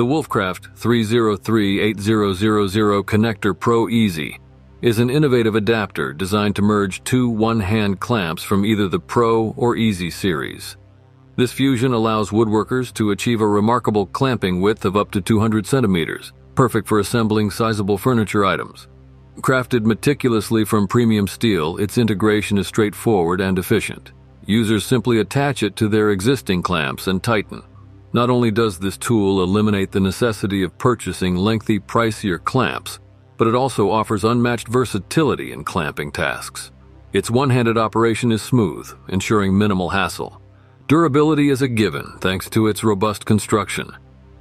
The Wolfcraft 3038000 Connector Pro Easy is an innovative adapter designed to merge two one-hand clamps from either the Pro or Easy series. This fusion allows woodworkers to achieve a remarkable clamping width of up to 200 centimeters, perfect for assembling sizable furniture items. Crafted meticulously from premium steel, its integration is straightforward and efficient. Users simply attach it to their existing clamps and tighten. Not only does this tool eliminate the necessity of purchasing lengthy, pricier clamps, but it also offers unmatched versatility in clamping tasks. Its one-handed operation is smooth, ensuring minimal hassle. Durability is a given thanks to its robust construction.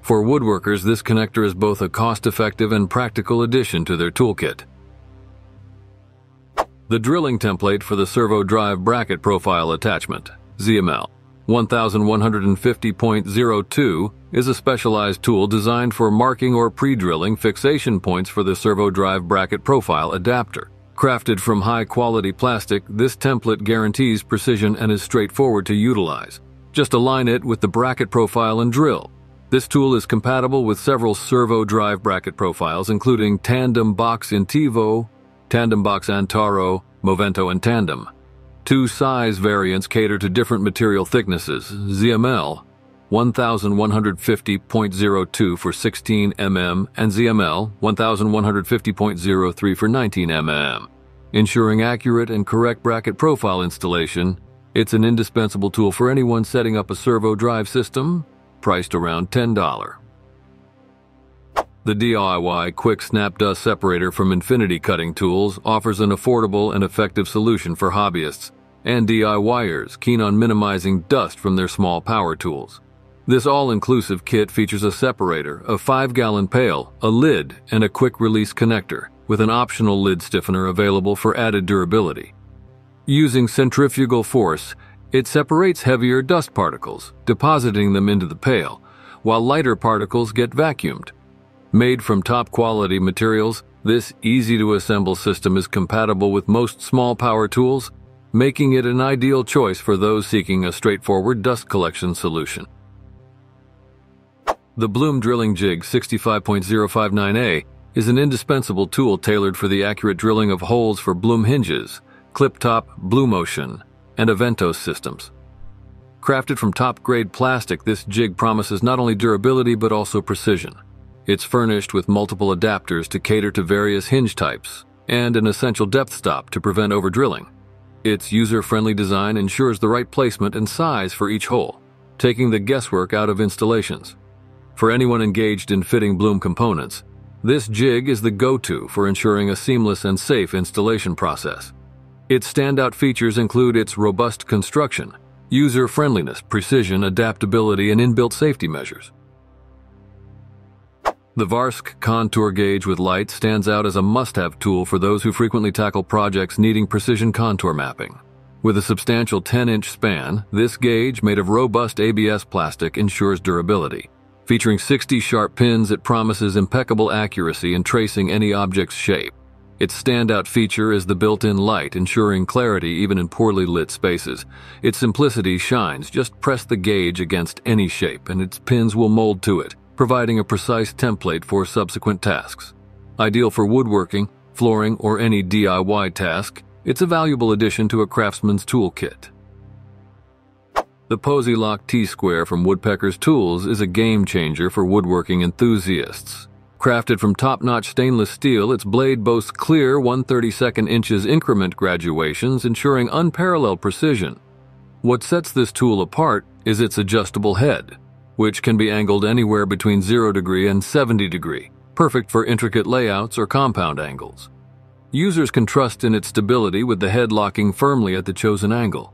For woodworkers, this connector is both a cost-effective and practical addition to their toolkit. The drilling template for the servo drive bracket profile attachment, ZML 1150.02, is a specialized tool designed for marking or pre-drilling fixation points for the servo drive bracket profile adapter. Crafted from high-quality plastic, this template guarantees precision and is straightforward to utilize. Just align it with the bracket profile and drill. This tool is compatible with several servo drive bracket profiles, including Tandem Box Intivo, Tandem Box Antaro, Movento, and Tandem. Two size variants cater to different material thicknesses. ZML 1150.02 for 16 mm and ZML 1150.03 for 19 mm. Ensuring accurate and correct bracket profile installation, it's an indispensable tool for anyone setting up a servo drive system, priced around $10. The DIY Quick Snap Dust Separator from Infinity Cutting Tools offers an affordable and effective solution for hobbyists and DIYers keen on minimizing dust from their small power tools. This all-inclusive kit features a separator, a 5-gallon pail, a lid, and a quick-release connector, with an optional lid stiffener available for added durability. Using centrifugal force, it separates heavier dust particles, depositing them into the pail, while lighter particles get vacuumed. Made from top-quality materials, this easy-to-assemble system is compatible with most small power tools, making it an ideal choice for those seeking a straightforward dust collection solution. The Blum Drilling Jig 65.059A is an indispensable tool tailored for the accurate drilling of holes for Blum hinges, clip-top, Blumotion, and Aventos systems. Crafted from top-grade plastic, this jig promises not only durability but also precision. It's furnished with multiple adapters to cater to various hinge types and an essential depth stop to prevent over-drilling. Its user-friendly design ensures the right placement and size for each hole, taking the guesswork out of installations. For anyone engaged in fitting Blum components, this jig is the go-to for ensuring a seamless and safe installation process. Its standout features include its robust construction, user-friendliness, precision, adaptability, and inbuilt safety measures. The Varsk Contour Gauge with Light stands out as a must-have tool for those who frequently tackle projects needing precision contour mapping. With a substantial 10-inch span, this gauge, made of robust ABS plastic, ensures durability. Featuring 60 sharp pins, it promises impeccable accuracy in tracing any object's shape. Its standout feature is the built-in light, ensuring clarity even in poorly lit spaces. Its simplicity shines. Just press the gauge against any shape, and its pins will mold to it, providing a precise template for subsequent tasks. Ideal for woodworking, flooring, or any DIY task, it's a valuable addition to a craftsman's toolkit. The Posi-Lock T-Square from Woodpecker's Tools is a game-changer for woodworking enthusiasts. Crafted from top-notch stainless steel, its blade boasts clear 1/32 inches increment graduations, ensuring unparalleled precision. What sets this tool apart is its adjustable head, which can be angled anywhere between 0° and 70°, perfect for intricate layouts or compound angles. Users can trust in its stability with the head locking firmly at the chosen angle.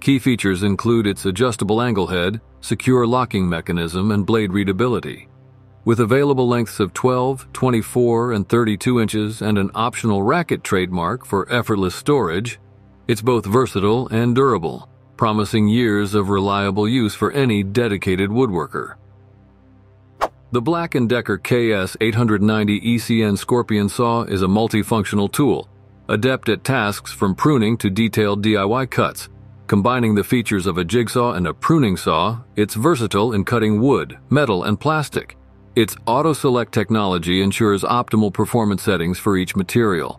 Key features include its adjustable angle head, secure locking mechanism, and blade readability. With available lengths of 12, 24, and 32 inches and an optional racket trademark for effortless storage, it's both versatile and durable, promising years of reliable use for any dedicated woodworker. The Black and Decker KS890 ECN Scorpion Saw is a multifunctional tool, adept at tasks from pruning to detailed DIY cuts. Combining the features of a jigsaw and a pruning saw, it's versatile in cutting wood, metal, and plastic. Its auto-select technology ensures optimal performance settings for each material.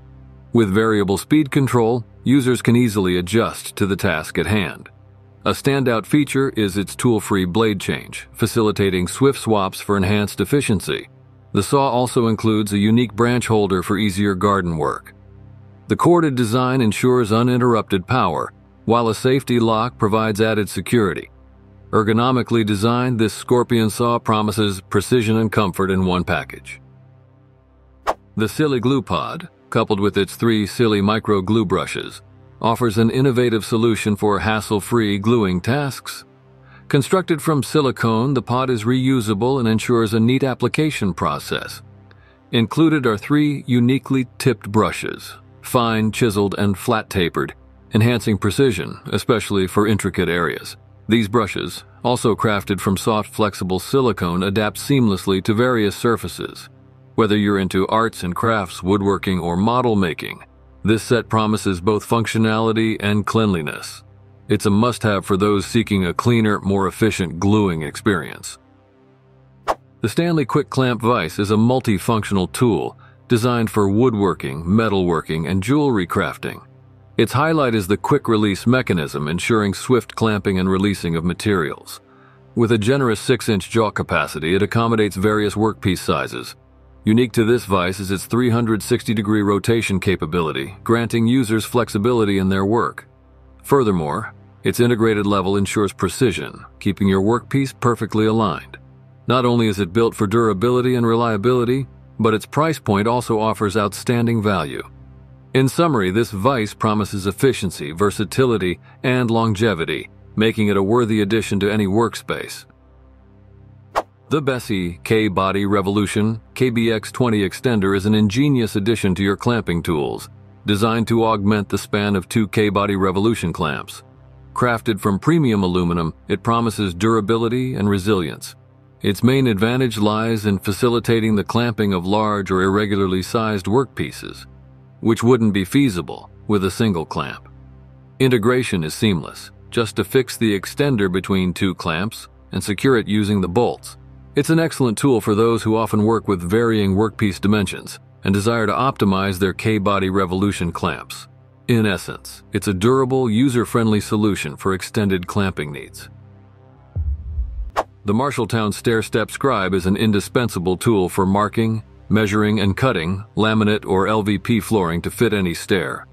With variable speed control, users can easily adjust to the task at hand. A standout feature is its tool-free blade change, facilitating swift swaps for enhanced efficiency. The saw also includes a unique branch holder for easier garden work. The corded design ensures uninterrupted power, while a safety lock provides added security. Ergonomically designed, this Scorpion saw promises precision and comfort in one package. The Sili Glue Pod, coupled with its 3 Sili micro glue brushes, offers an innovative solution for hassle-free gluing tasks. Constructed from silicone, the pod is reusable and ensures a neat application process. Included are 3 uniquely tipped brushes, fine, chiseled, and flat tapered, enhancing precision, especially for intricate areas. These brushes, also crafted from soft, flexible silicone, adapt seamlessly to various surfaces. Whether you're into arts and crafts, woodworking, or model making, this set promises both functionality and cleanliness. It's a must-have for those seeking a cleaner, more efficient gluing experience. The Stanley Quick Clamp Vice is a multifunctional tool designed for woodworking, metalworking, and jewelry crafting. Its highlight is the quick-release mechanism, ensuring swift clamping and releasing of materials. With a generous 6-inch jaw capacity, it accommodates various workpiece sizes. Unique to this vice is its 360-degree rotation capability, granting users flexibility in their work. Furthermore, its integrated level ensures precision, keeping your workpiece perfectly aligned. Not only is it built for durability and reliability, but its price point also offers outstanding value. In summary, this vice promises efficiency, versatility, and longevity, making it a worthy addition to any workspace. The Bessey K-Body Revolution KBX20 extender is an ingenious addition to your clamping tools, designed to augment the span of 2 K-Body Revolution clamps. Crafted from premium aluminum, it promises durability and resilience. Its main advantage lies in facilitating the clamping of large or irregularly sized workpieces, which wouldn't be feasible with a single clamp. Integration is seamless. Just affix the extender between 2 clamps and secure it using the bolts. It's an excellent tool for those who often work with varying workpiece dimensions and desire to optimize their K-Body Revolution clamps. In essence, it's a durable, user-friendly solution for extended clamping needs. The Marshalltown Stair Step Scribe is an indispensable tool for marking, measuring, and cutting laminate or LVP flooring to fit any stair.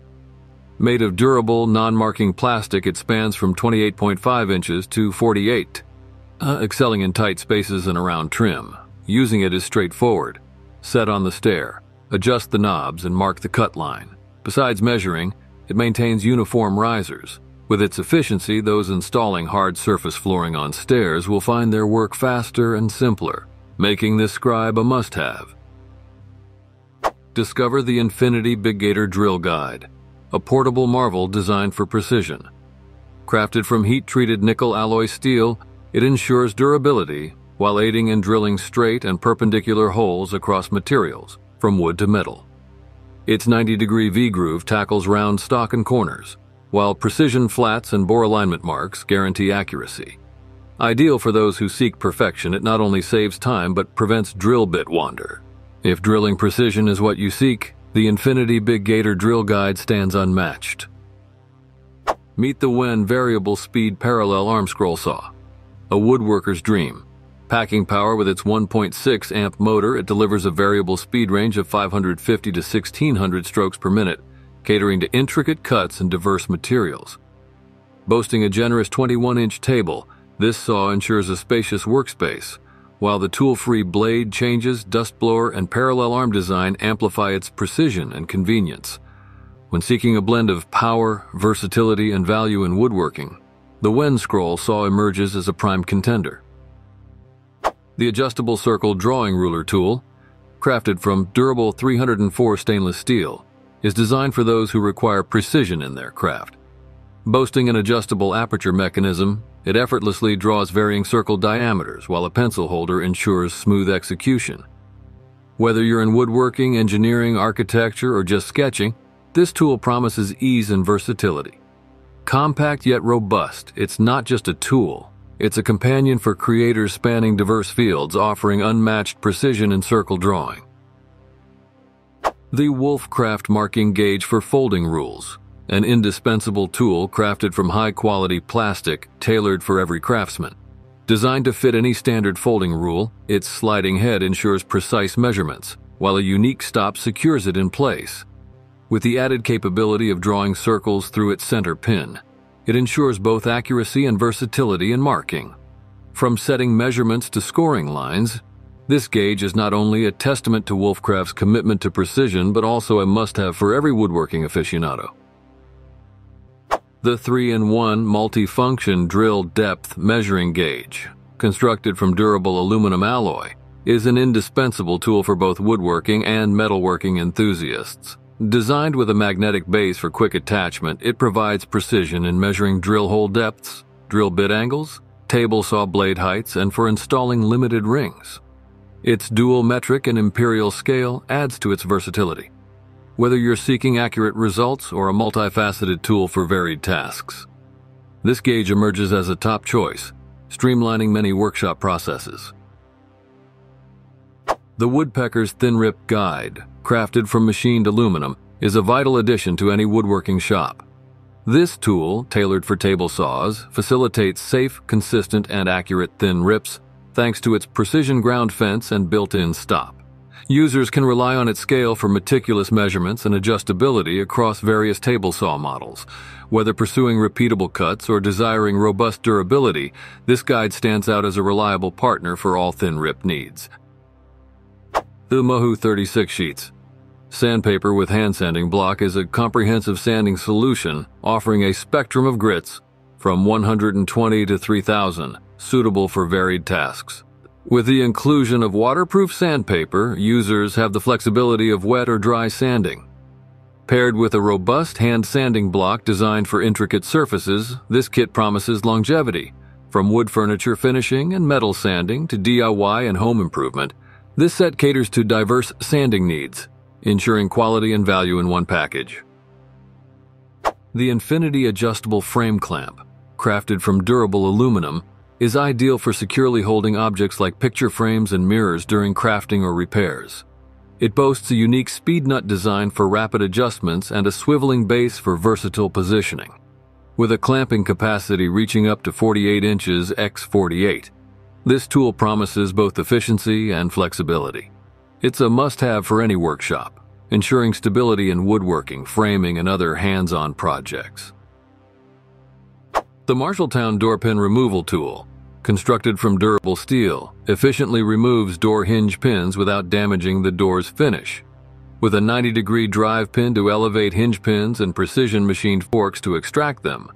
Made of durable, non-marking plastic, it spans from 28.5 inches to 48, excelling in tight spaces and around trim. Using it is straightforward. Set on the stair, adjust the knobs, and mark the cut line. Besides measuring, it maintains uniform risers. With its efficiency, those installing hard surface flooring on stairs will find their work faster and simpler, making this scribe a must-have. Discover the Infinity Big Gator Drill Guide, a portable marvel designed for precision. Crafted from heat-treated nickel alloy steel, it ensures durability while aiding in drilling straight and perpendicular holes across materials, from wood to metal. Its 90-degree V-groove tackles round stock and corners, while precision flats and bore alignment marks guarantee accuracy. Ideal for those who seek perfection, it not only saves time but prevents drill bit wander. If drilling precision is what you seek, the Infinity Big Gator Drill Guide stands unmatched. Meet the WEN Variable Speed Parallel Arm Scroll Saw, a woodworker's dream. Packing power with its 1.6-amp motor, it delivers a variable speed range of 550 to 1,600 strokes per minute, catering to intricate cuts and diverse materials. Boasting a generous 21-inch table, this saw ensures a spacious workspace, while the tool-free blade changes, dustblower, and parallel arm design amplify its precision and convenience. When seeking a blend of power, versatility, and value in woodworking, the WEN Scroll Saw emerges as a prime contender. The Adjustable Circle Drawing Ruler Tool, crafted from durable 304 stainless steel, is designed for those who require precision in their craft. Boasting an adjustable aperture mechanism, it effortlessly draws varying circle diameters, while a pencil holder ensures smooth execution. Whether you're in woodworking, engineering, architecture, or just sketching, this tool promises ease and versatility. Compact yet robust, it's not just a tool, It's a companion for creators spanning diverse fields, offering unmatched precision in circle drawing. The Wolfcraft Marking Gauge for Folding Rules, an indispensable tool crafted from high-quality plastic, tailored for every craftsman. Designed to fit any standard folding rule, its sliding head ensures precise measurements, while a unique stop secures it in place. With the added capability of drawing circles through its center pin, it ensures both accuracy and versatility in marking. From setting measurements to scoring lines, this gauge is not only a testament to Wolfcraft's commitment to precision, but also a must-have for every woodworking aficionado. The 3-in-1 Multifunction Drill Depth Measuring Gauge, constructed from durable aluminum alloy, is an indispensable tool for both woodworking and metalworking enthusiasts. Designed with a magnetic base for quick attachment, it provides precision in measuring drill hole depths, drill bit angles, table saw blade heights, and for installing limited rings. Its dual metric and imperial scale adds to its versatility. Whether you're seeking accurate results or a multifaceted tool for varied tasks, this gauge emerges as a top choice, streamlining many workshop processes. The Woodpecker's Thin Rip Guide, crafted from machined aluminum, is a vital addition to any woodworking shop. This tool, tailored for table saws, facilitates safe, consistent, and accurate thin rips thanks to its precision ground fence and built-in stop. Users can rely on its scale for meticulous measurements and adjustability across various table saw models. Whether pursuing repeatable cuts or desiring robust durability, this guide stands out as a reliable partner for all thin rip needs. The Mohu 36 Sheets Sandpaper with Hand Sanding Block is a comprehensive sanding solution offering a spectrum of grits from 120 to 3,000, suitable for varied tasks. With the inclusion of waterproof sandpaper, users have the flexibility of wet or dry sanding. Paired with a robust hand sanding block designed for intricate surfaces, this kit promises longevity. From wood furniture finishing and metal sanding to DIY and home improvement, this set caters to diverse sanding needs, ensuring quality and value in one package. The Infinity Adjustable Frame Clamp, crafted from durable aluminum, is ideal for securely holding objects like picture frames and mirrors during crafting or repairs. It boasts a unique speed nut design for rapid adjustments and a swiveling base for versatile positioning. With a clamping capacity reaching up to 48 inches x 48, this tool promises both efficiency and flexibility. It's a must-have for any workshop, ensuring stability in woodworking, framing, and other hands-on projects. The Marshalltown Door Pin Removal Tool, constructed from durable steel, efficiently removes door hinge pins without damaging the door's finish. With a 90-degree drive pin to elevate hinge pins and precision machined forks to extract them,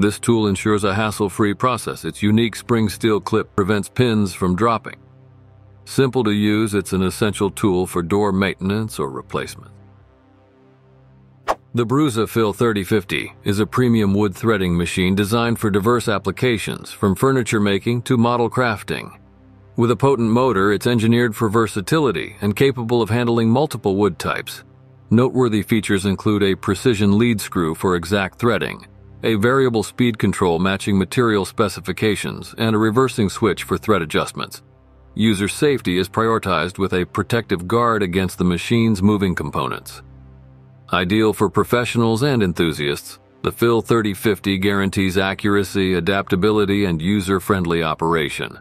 this tool ensures a hassle-free process. Its unique spring steel clip prevents pins from dropping. Simple to use, it's an essential tool for door maintenance or replacement. The Bruza Phil 3050 is a premium wood threading machine designed for diverse applications, from furniture making to model crafting. With a potent motor, it's engineered for versatility and capable of handling multiple wood types. Noteworthy features include a precision lead screw for exact threading, a variable speed control matching material specifications, and a reversing switch for thread adjustments. User safety is prioritized with a protective guard against the machine's moving components. Ideal for professionals and enthusiasts, the Phil 3050 guarantees accuracy, adaptability, and user-friendly operation.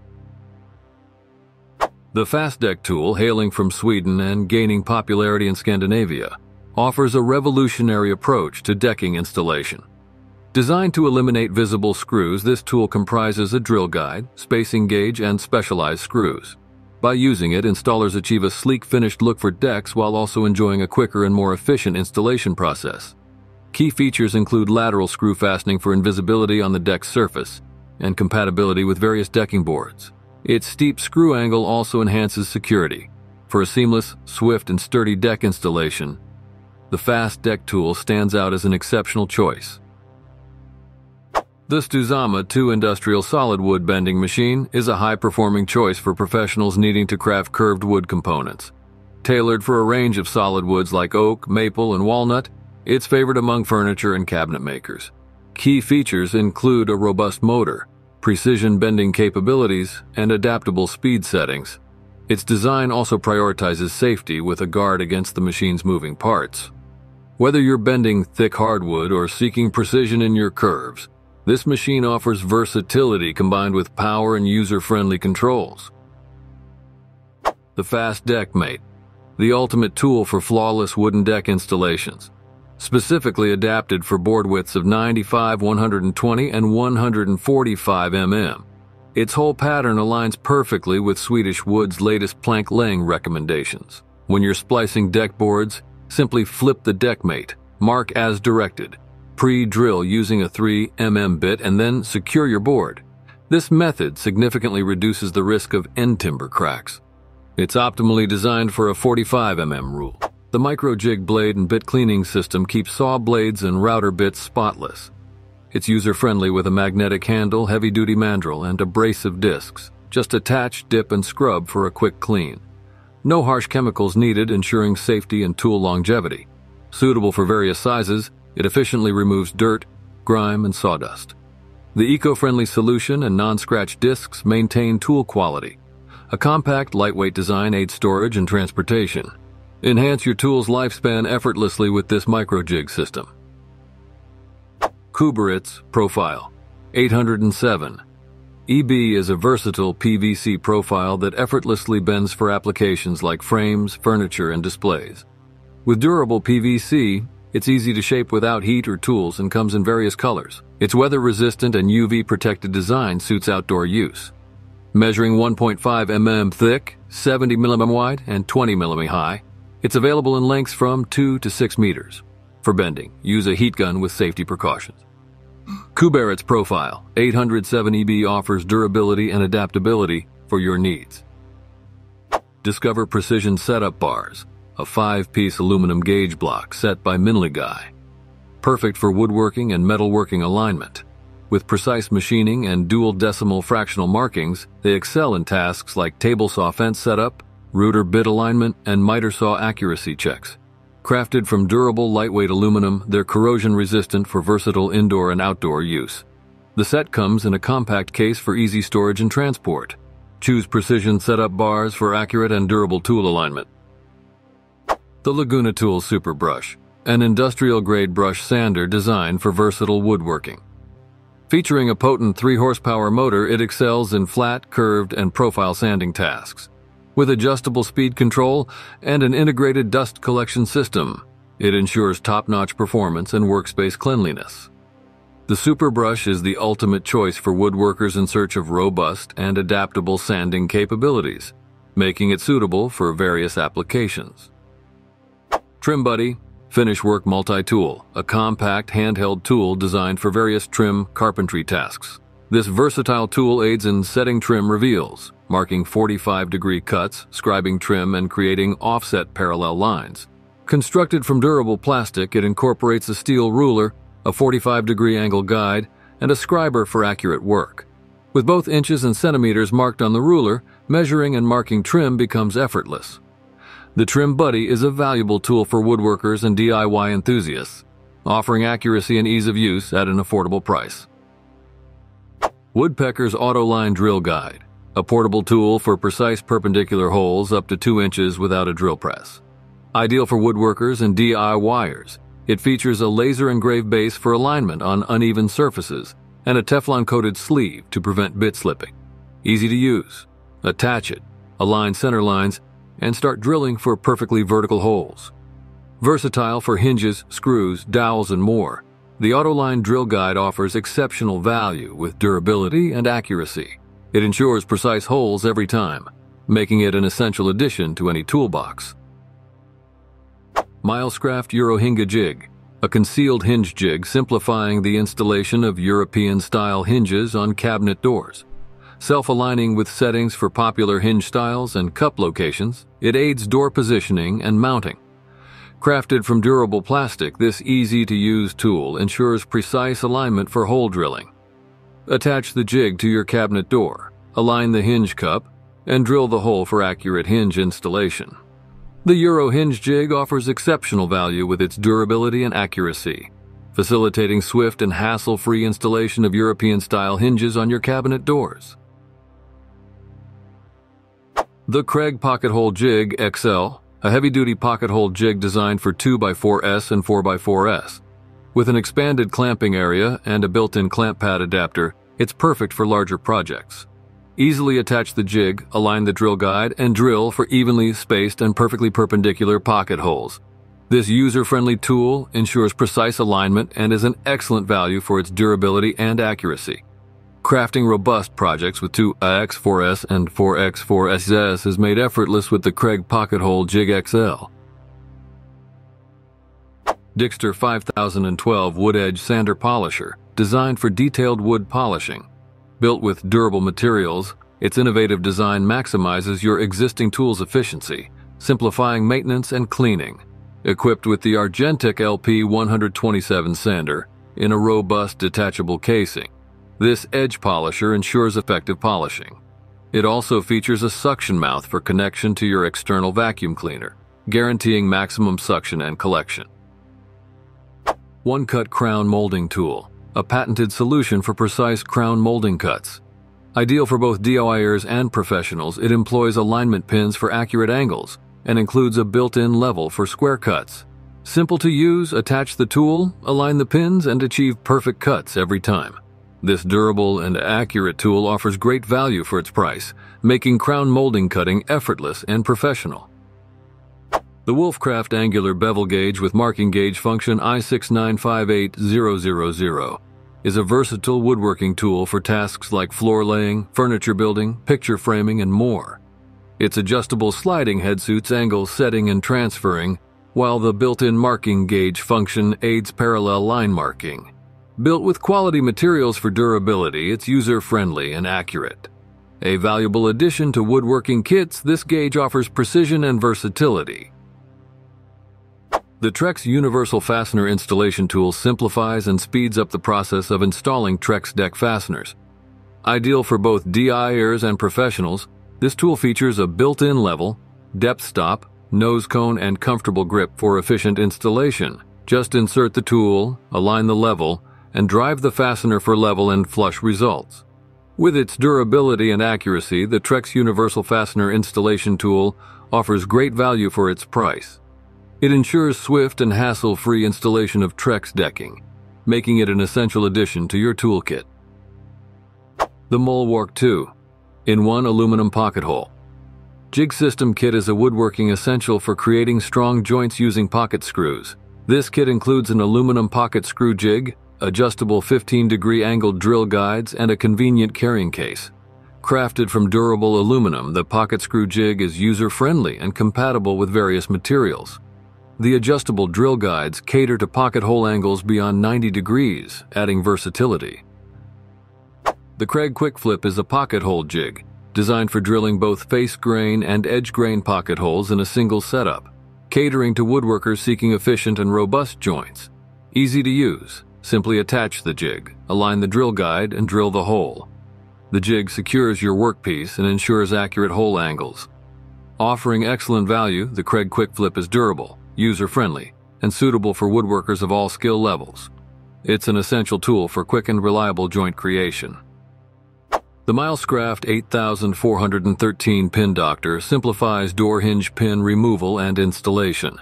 The Fast Deck tool, hailing from Sweden and gaining popularity in Scandinavia, offers a revolutionary approach to decking installation. Designed to eliminate visible screws, this tool comprises a drill guide, spacing gauge, and specialized screws. By using it, installers achieve a sleek, finished look for decks while also enjoying a quicker and more efficient installation process. Key features include lateral screw fastening for invisibility on the deck surface and compatibility with various decking boards. Its steep screw angle also enhances security. For a seamless, swift, and sturdy deck installation, the Fast Deck tool stands out as an exceptional choice. The Stuzama 2 Industrial Solid Wood Bending Machine is a high-performing choice for professionals needing to craft curved wood components. Tailored for a range of solid woods like oak, maple, and walnut, it's favored among furniture and cabinet makers. Key features include a robust motor, precision bending capabilities, and adaptable speed settings. Its design also prioritizes safety with a guard against the machine's moving parts. Whether you're bending thick hardwood or seeking precision in your curves, this machine offers versatility combined with power and user-friendly controls. The Fast Deckmate, the ultimate tool for flawless wooden deck installations, specifically adapted for board widths of 95, 120, and 145 mm. Its whole pattern aligns perfectly with Swedish Wood's latest plank laying recommendations. When you're splicing deck boards, simply flip the Deckmate, mark as directed, pre-drill using a 3mm bit, and then secure your board. This method significantly reduces the risk of end timber cracks. It's optimally designed for a 45mm rule. The micro-jig blade and bit cleaning system keeps saw blades and router bits spotless. It's user-friendly with a magnetic handle, heavy-duty mandrel, and abrasive discs. Just attach, dip, and scrub for a quick clean. No harsh chemicals needed, ensuring safety and tool longevity. Suitable for various sizes, it efficiently removes dirt, grime, and sawdust. The eco-friendly solution and non-scratch discs maintain tool quality. A compact, lightweight design aids storage and transportation. Enhance your tool's lifespan effortlessly with this micro-jig system. Küberit Profile 807 EB is a versatile PVC profile that effortlessly bends for applications like frames, furniture, and displays. With durable PVC, it's easy to shape without heat or tools and comes in various colors. Its weather-resistant and UV-protected design suits outdoor use. Measuring 1.5 mm thick, 70 mm wide, and 20 mm high, it's available in lengths from 2 to 6 meters. For bending, use a heat gun with safety precautions. Küberit's Profile 807 EB offers durability and adaptability for your needs. Discover Precision Setup Bars, a 5-piece aluminum gauge block set by Minligai. Perfect for woodworking and metalworking alignment. With precise machining and dual decimal fractional markings, they excel in tasks like table saw fence setup, router bit alignment, and miter saw accuracy checks. Crafted from durable, lightweight aluminum, they're corrosion-resistant for versatile indoor and outdoor use. The set comes in a compact case for easy storage and transport. Choose Precision Setup Bars for accurate and durable tool alignment. The Laguna Tool Super Brush, an industrial-grade brush sander designed for versatile woodworking. Featuring a potent 3-horsepower motor, it excels in flat, curved, and profile sanding tasks. With adjustable speed control and an integrated dust collection system, it ensures top-notch performance and workspace cleanliness. The Super Brush is the ultimate choice for woodworkers in search of robust and adaptable sanding capabilities, making it suitable for various applications. Trim Buddy Finish Work Multi-Tool, a compact handheld tool designed for various trim carpentry tasks. This versatile tool aids in setting trim reveals, marking 45-degree cuts, scribing trim, and creating offset parallel lines. Constructed from durable plastic, it incorporates a steel ruler, a 45-degree angle guide, and a scriber for accurate work. With both inches and centimeters marked on the ruler, measuring and marking trim becomes effortless. The Trim Buddy is a valuable tool for woodworkers and DIY enthusiasts, offering accuracy and ease of use at an affordable price. Woodpecker's Autoline Drill Guide, a portable tool for precise perpendicular holes up to 2 inches without a drill press. Ideal for woodworkers and DIYers, it features a laser-engraved base for alignment on uneven surfaces and a Teflon-coated sleeve to prevent bit slipping. Easy to use. Attach it, align center lines, and start drilling for perfectly vertical holes. Versatile for hinges, screws, dowels, and more, the Autoline Drill Guide offers exceptional value with durability and accuracy. It ensures precise holes every time, making it an essential addition to any toolbox. Milescraft Eurohinga Jig, a concealed hinge jig simplifying the installation of European-style hinges on cabinet doors. Self-aligning with settings for popular hinge styles and cup locations, it aids door positioning and mounting. Crafted from durable plastic, this easy-to-use tool ensures precise alignment for hole drilling. Attach the jig to your cabinet door, align the hinge cup, and drill the hole for accurate hinge installation. The Euro Hinge Jig offers exceptional value with its durability and accuracy. facilitating swift and hassle-free installation of European-style hinges on your cabinet doors. The Kreg Pocket Hole Jig XL, a heavy-duty pocket hole jig designed for 2x4S and 4x4S. With an expanded clamping area and a built-in clamp pad adapter, it's perfect for larger projects. Easily attach the jig, align the drill guide, and drill for evenly spaced and perfectly perpendicular pocket holes. This user-friendly tool ensures precise alignment and is an excellent value for its durability and accuracy. Crafting robust projects with 2x4S and 4x4SS is made effortless with the Kreg Pocket Hole Jig XL. Dixter 5012 Wood Edge Sander Polisher, designed for detailed wood polishing. Built with durable materials, its innovative design maximizes your existing tool's efficiency, simplifying maintenance and cleaning. Equipped with the Argentic LP 127 sander in a robust detachable casing, this edge polisher ensures effective polishing. It also features a suction mouth for connection to your external vacuum cleaner, guaranteeing maximum suction and collection. One-Cut Crown Molding Tool, a patented solution for precise crown molding cuts. Ideal for both DIYers and professionals, it employs alignment pins for accurate angles and includes a built-in level for square cuts. Simple to use, attach the tool, align the pins, and achieve perfect cuts every time. This durable and accurate tool offers great value for its price, making crown molding cutting effortless and professional. The Wolfcraft Angular Bevel Gauge with Marking Gauge Function I69580000 is a versatile woodworking tool for tasks like floor laying, furniture building, picture framing, and more. Its adjustable sliding head suits angle setting and transferring, while the built-in marking gauge function aids parallel line marking. Built with quality materials for durability, it's user-friendly and accurate. A valuable addition to woodworking kits, this gauge offers precision and versatility. The Trex Universal Fastener Installation Tool simplifies and speeds up the process of installing Trex deck fasteners. Ideal for both DIYers and professionals, this tool features a built-in level, depth stop, nose cone, and comfortable grip for efficient installation. Just insert the tool, align the level, and drive the fastener for level and flush results. With its durability and accuracy, the Trex Universal Fastener Installation Tool offers great value for its price. It ensures swift and hassle-free installation of Trex decking, making it an essential addition to your toolkit. The Mulwark 2-in-1 Aluminum Pocket Hole Jig System Kit is a woodworking essential for creating strong joints using pocket screws. This kit includes an aluminum pocket screw jig, adjustable 15-degree angled drill guides, and a convenient carrying case. Crafted from durable aluminum, the pocket screw jig is user-friendly and compatible with various materials. The adjustable drill guides cater to pocket hole angles beyond 90 degrees, adding versatility. The Kreg Quick Flip is a pocket hole jig, designed for drilling both face grain and edge grain pocket holes in a single setup, catering to woodworkers seeking efficient and robust joints. Easy to use, simply attach the jig, align the drill guide, and drill the hole. The jig secures your workpiece and ensures accurate hole angles. Offering excellent value, the Kreg Quick Flip is durable, user-friendly, and suitable for woodworkers of all skill levels. It's an essential tool for quick and reliable joint creation. The Milescraft 8413 Pin Doctor simplifies door hinge pin removal and installation.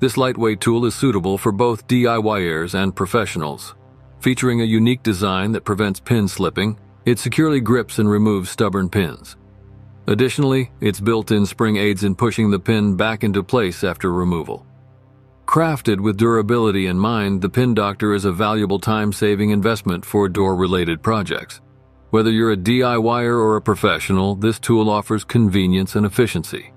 This lightweight tool is suitable for both DIYers and professionals. Featuring a unique design that prevents pin slipping, it securely grips and removes stubborn pins. Additionally, its built-in spring aids in pushing the pin back into place after removal. Crafted with durability in mind, the Pin Doctor is a valuable time-saving investment for door-related projects. Whether you're a DIYer or a professional, this tool offers convenience and efficiency.